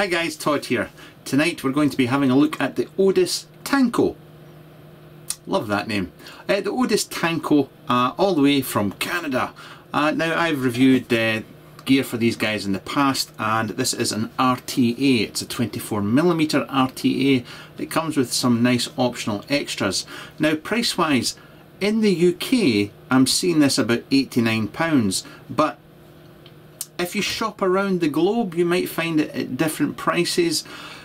Hi guys, Todd here. Tonight we're going to be having a look at the Odis Tanko. Love that name. The Odis Tanko, all the way from Canada. Now I've reviewed gear for these guys in the past, and this is an RTA. It's a 24mm RTA that comes with some nice optional extras. Now price wise, in the UK I'm seeing this about £89, but if you shop around the globe you might find it at different prices.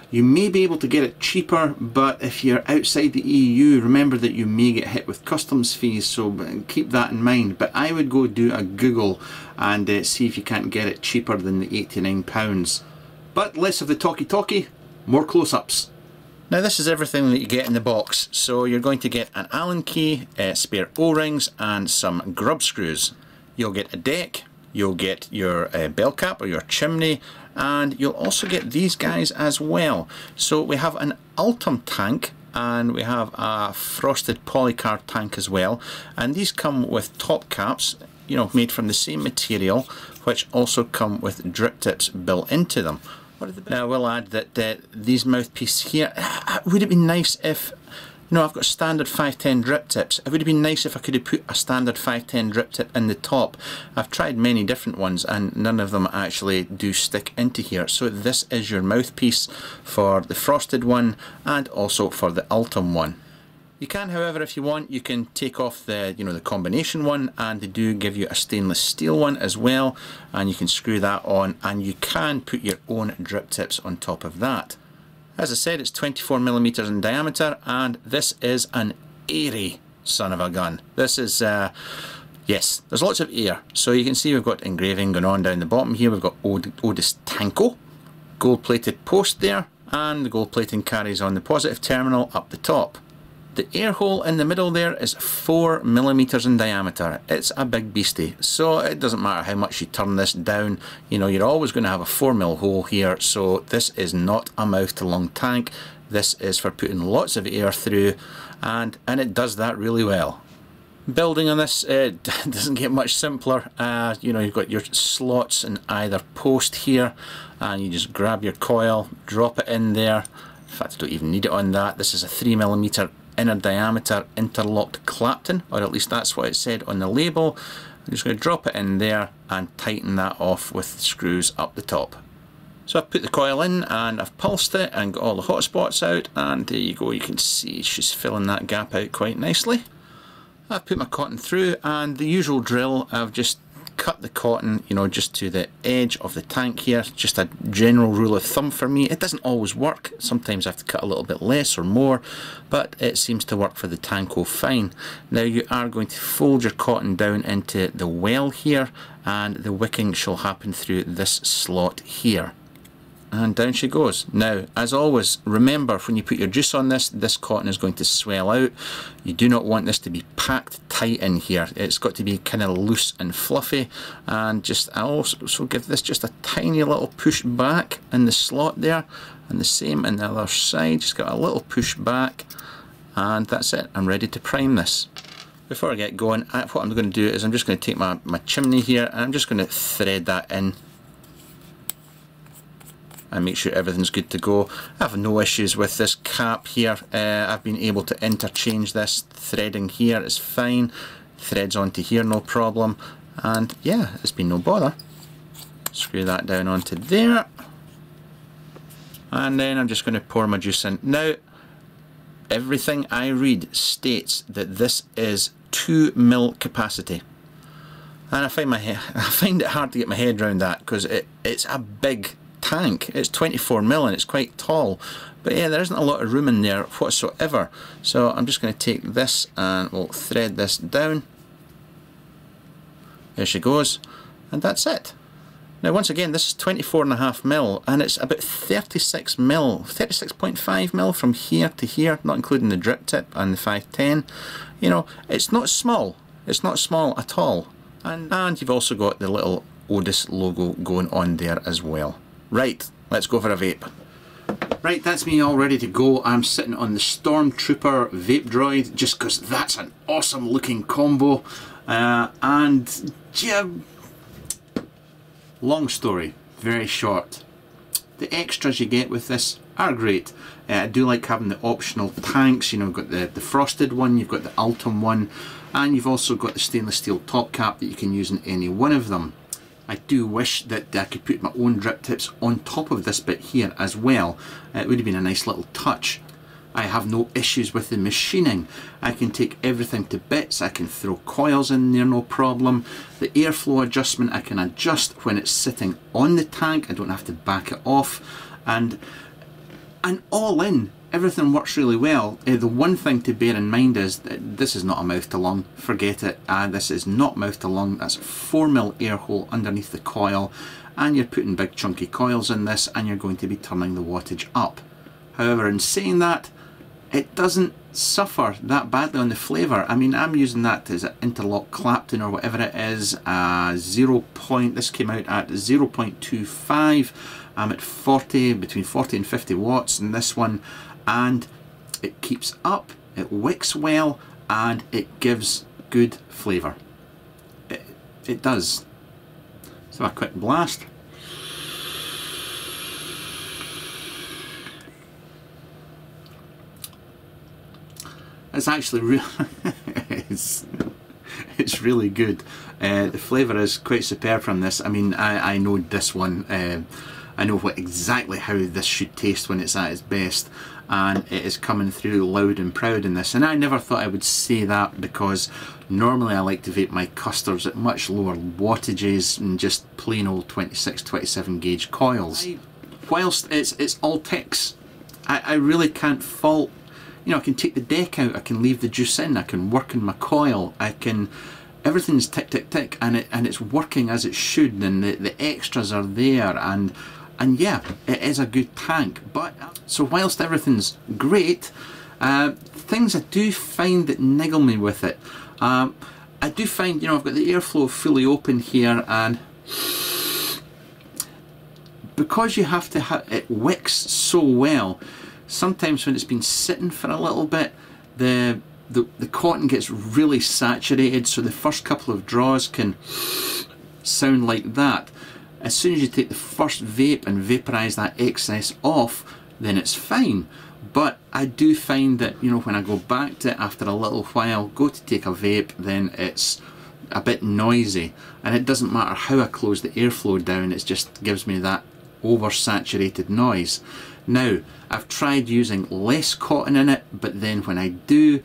You may be able to get it cheaper, but if you're outside the EU, remember that you may get hit with customs fees, so keep that in mind. But I would go do a Google and see if you can't get it cheaper than the £89. But less of the talky-talky, more close-ups. Now this is everything that you get in the box. So you're going to get an Allen key, spare O-rings and some grub screws. You'll get a deck. You'll get your bell cap or your chimney, and you'll also get these guys as well. So we have an Ultem tank and we have a frosted polycard tank as well, and these come with top caps, you know, made from the same material, which also come with drip tips built into them. Now I will add that these mouthpiece here, would it be nice if, you know, I've got standard 510 drip tips. It would have been nice if I could have put a standard 510 drip tip in the top. I've tried many different ones and none of them actually do stick into here. So this is your mouthpiece for the frosted one and also for the Ultem one. You can, however, if you want, you can take off the, you know, the combination one, and they do give you a stainless steel one as well, and you can screw that on, and you can put your own drip tips on top of that. As I said, it's 24mm in diameter, and this is an airy son of a gun. This is, yes, there's lots of air. So you can see we've got engraving going on down the bottom here. We've got Odis Tanko, gold-plated post there, and the gold plating carries on the positive terminal up the top. The air hole in the middle there is 4mm in diameter. It's a big beastie, so it doesn't matter how much you turn this down, you know, you're always going to have a 4mm hole here. So this is not a mouth to lung tank. This is for putting lots of air through, and it does that really well. Building on this, it doesn't get much simpler. You know, you've got your slots in either post here, and you just grab your coil, drop it in there. In fact, I don't even need it on that. This is a 3mm inner diameter interlocked Clapton, or at least that's what it said on the label. I'm just going to drop it in there and tighten that off with screws up the top. So I've put the coil in and I've pulsed it and got all the hot spots out, and there you go, you can see she's filling that gap out quite nicely. I've put my cotton through and the usual drill. I've just cut the cotton, you know, just to the edge of the tank here. Just a general rule of thumb for me. It doesn't always work. Sometimes I have to cut a little bit less or more, but it seems to work for the Tanko fine. Now you are going to fold your cotton down into the well here, and the wicking shall happen through this slot here. And down she goes. Now, as always, remember when you put your juice on this, this cotton is going to swell out. You do not want this to be packed tight in here. It's got to be kind of loose and fluffy. And just, I also give this just a tiny little push back in the slot there, and the same in the other side. Just got a little push back, and that's it. I'm ready to prime this. Before I get going, what I'm going to do is I'm just going to take my chimney here, and I'm just going to thread that in and make sure everything's good to go. I have no issues with this cap here. I've been able to interchange this. Threading here is fine. Threads onto here, no problem. And yeah, it's been no bother. Screw that down onto there. And then I'm just going to pour my juice in. Now, everything I read states that this is 2mm capacity. And I find it hard to get my head around that, because it's a big tank. It's 24mm and it's quite tall, but yeah, there isn't a lot of room in there whatsoever. So I'm just going to take this and we'll thread this down. There she goes, and that's it. Now once again, this is 24.5mm and it's about 36mm, 36.5mm from here to here, not including the drip tip and the 510. You know, it's not small. It's not small at all. And you've also got the little Odis logo going on there as well. Right, let's go for a vape. Right, that's me all ready to go. I'm sitting on the Stormtrooper Vape Droid, just because that's an awesome looking combo. And yeah, long story, very short. the extras you get with this are great. I do like having the optional tanks. You know, you've got the frosted one, you've got the Ultem one, and you've also got the stainless steel top cap that you can use in any one of them. I do wish that I could put my own drip tips on top of this bit here as well. It would have been a nice little touch. I have no issues with the machining. I can take everything to bits, I can throw coils in there no problem. The airflow adjustment I can adjust when it's sitting on the tank, I don't have to back it off. And all in, everything works really well. The one thing to bear in mind is that this is not a mouth to lung, forget it. This is not mouth to lung, that's a 4mm air hole underneath the coil, and you're putting big chunky coils in this and you're going to be turning the wattage up. However, in saying that, it doesn't suffer that badly on the flavour. I mean, I'm using that as an interlock Clapton or whatever it is. This came out at 0.25. I'm at 40, between 40 and 50 watts in this one. And it keeps up, it wicks well, and it gives good flavour. It does. Let's have a quick blast. It's actually really, it's really good. The flavour is quite superb from this. I mean, I know this one. I know exactly how this should taste when it's at its best, and it is coming through loud and proud in this. And I never thought I would say that, because normally I like to vape my custards at much lower wattages and just plain old 26, 27 gauge coils. Whilst it's all ticks, I really can't fault. You know, I can take the deck out, I can leave the juice in, I can work in my coil, I can... Everything's tick, tick, tick, and it's working as it should, and the extras are there, and yeah, it is a good tank. But, so whilst everything's great, things I do find that niggle me with it. I do find, you know, I've got the airflow fully open here, and... Because you have to it wicks so well, sometimes when it's been sitting for a little bit, the cotton gets really saturated, so the first couple of draws can sound like that. As soon as you take the first vape and vaporise that excess off, then it's fine. But I do find that, you know, when I go back to it after a little while, go to take a vape, then it's a bit noisy. And it doesn't matter how I close the airflow down, it just gives me that oversaturated noise. Now, I've tried using less cotton in it, but then when I do,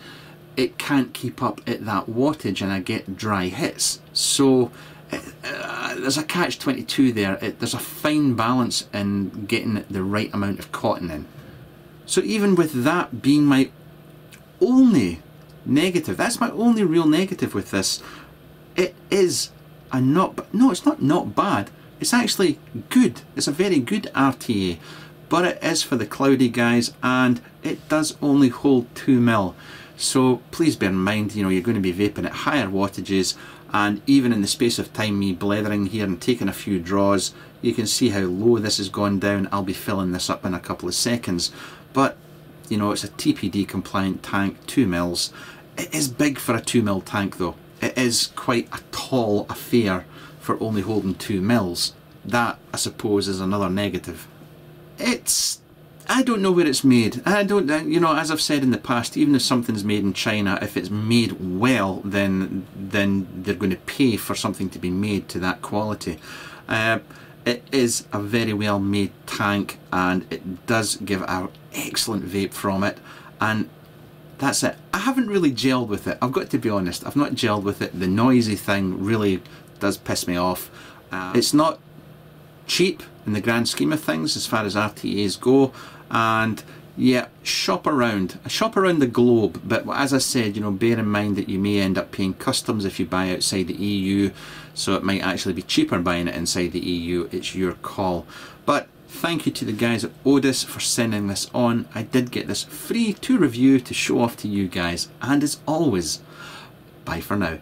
it can't keep up at that wattage and I get dry hits. So there's a catch-22 there. There's a fine balance in getting the right amount of cotton in. So even with that being my only negative, that's my only real negative with this, it is a not bad. It's actually good. It's a very good RTA, but it is for the cloudy guys, and it does only hold 2mm. So please bear in mind, you know, you're going to be vaping at higher wattages, and even in the space of time me blethering here and taking a few draws, you can see how low this has gone down. I'll be filling this up in a couple of seconds, but you know, it's a TPD compliant tank, 2mm. It is big for a 2mm tank though. It is quite a tall affair for only holding 2mm. That, I suppose, is another negative. I don't know where it's made. You know, as I've said in the past, even if something's made in China, if it's made well, then they're going to pay for something to be made to that quality. It is a very well made tank, and it does give an excellent vape from it, and that's it. I haven't really gelled with it, I've got to be honest. I've not gelled with it. The noisy thing really does piss me off. It's not cheap in the grand scheme of things as far as RTAs go, and yeah, shop around the globe, but as I said, you know, bear in mind that you may end up paying customs if you buy outside the EU, so it might actually be cheaper buying it inside the EU. It's your call. But thank you to the guys at Odis for sending this on. I did get this free to review to show off to you guys, and as always, bye for now.